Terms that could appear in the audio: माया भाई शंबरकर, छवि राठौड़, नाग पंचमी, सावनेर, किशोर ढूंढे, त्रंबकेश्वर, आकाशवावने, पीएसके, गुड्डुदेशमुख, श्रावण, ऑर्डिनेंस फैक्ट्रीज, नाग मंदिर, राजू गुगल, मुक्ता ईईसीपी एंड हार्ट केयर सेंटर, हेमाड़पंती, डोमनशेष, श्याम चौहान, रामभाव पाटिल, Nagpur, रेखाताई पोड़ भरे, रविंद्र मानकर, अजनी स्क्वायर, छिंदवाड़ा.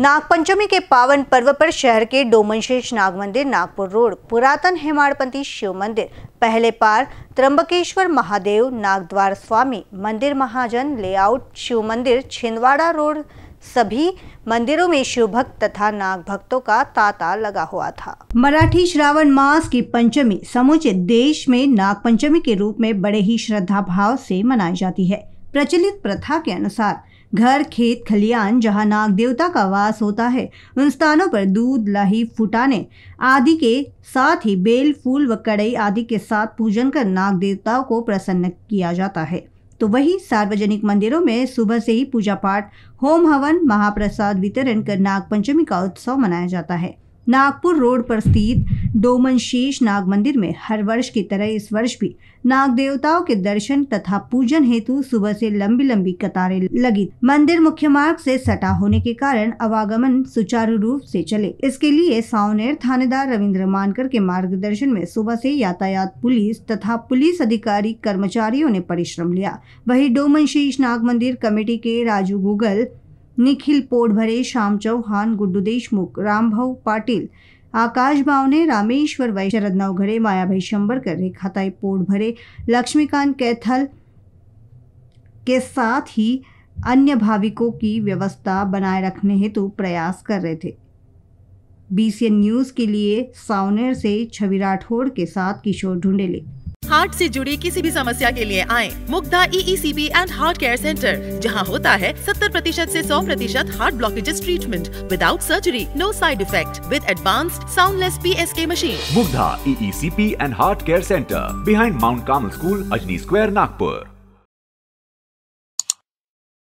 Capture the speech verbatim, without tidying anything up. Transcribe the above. नाग पंचमी के पावन पर्व पर शहर के डोमनशेष नाग मंदिर, नागपुर रोड, पुरातन हेमाड़पंती शिव मंदिर, पहले पार, त्रंबकेश्वर महादेव, नागद्वार स्वामी मंदिर, महाजन लेआउट शिव मंदिर, छिंदवाड़ा रोड सभी मंदिरों में शिव भक्त तथा नाग भक्तों का तांता लगा हुआ था। मराठी श्रावण मास की पंचमी समूचे देश में नाग पंचमी के रूप में बड़े ही श्रद्धा भाव से मनाई जाती है। प्रचलित प्रथा के अनुसार घर, खेत, खलियान जहां नाग देवता का वास होता है, उन स्थानों पर दूध, लाही, फुटाने आदि के साथ ही बेल, फूल व कड़ई आदि के साथ पूजन कर नाग देवताओं को प्रसन्न किया जाता है। तो वही सार्वजनिक मंदिरों में सुबह से ही पूजा पाठ, होम हवन, महाप्रसाद वितरण कर नाग पंचमी का उत्सव मनाया जाता है। नागपुर रोड पर स्थित डोमनशेष नाग मंदिर में हर वर्ष की तरह इस वर्ष भी नाग देवताओं के दर्शन तथा पूजन हेतु सुबह से लंबी लंबी कतारें लगी। मंदिर मुख्य मार्ग से सटा होने के कारण आवागमन सुचारू रूप से चले, इसके लिए सावनेर थानेदार रविंद्र मानकर के मार्गदर्शन में सुबह से यातायात पुलिस तथा पुलिस अधिकारी कर्मचारियों ने परिश्रम लिया। वही डोमनशेष नाग मंदिर कमेटी के राजू गुगल, निखिल पोड़ भरे, श्याम चौहान, गुड्डुदेशमुख, रामभाव पाटिल, आकाशवावने, रामेश्वर वैश्वरदनावघरे, माया भाई शंबरकर, रेखाताई पोड़ भरे, लक्ष्मीकांत कैथल के साथ ही अन्य भाविकों की व्यवस्था बनाए रखने हेतु प्रयास कर रहे थे। बीसीएन न्यूज के लिए सावनेर से छवि राठौड़ के साथ किशोर ढूंढे। हार्ट से जुड़ी किसी भी समस्या के लिए आए मुक्ता ईईसीपी एंड हार्ट केयर सेंटर, जहां होता है सत्तर प्रतिशत से सौ प्रतिशत heart blockages treatment without surgery, no side effect, with advanced soundless पीएसके machine. मुक्ता ईईसीपी एंड हार्ट केयर सेंटर, behind Mount Carmel school, अजनी स्क्वायर, Nagpur.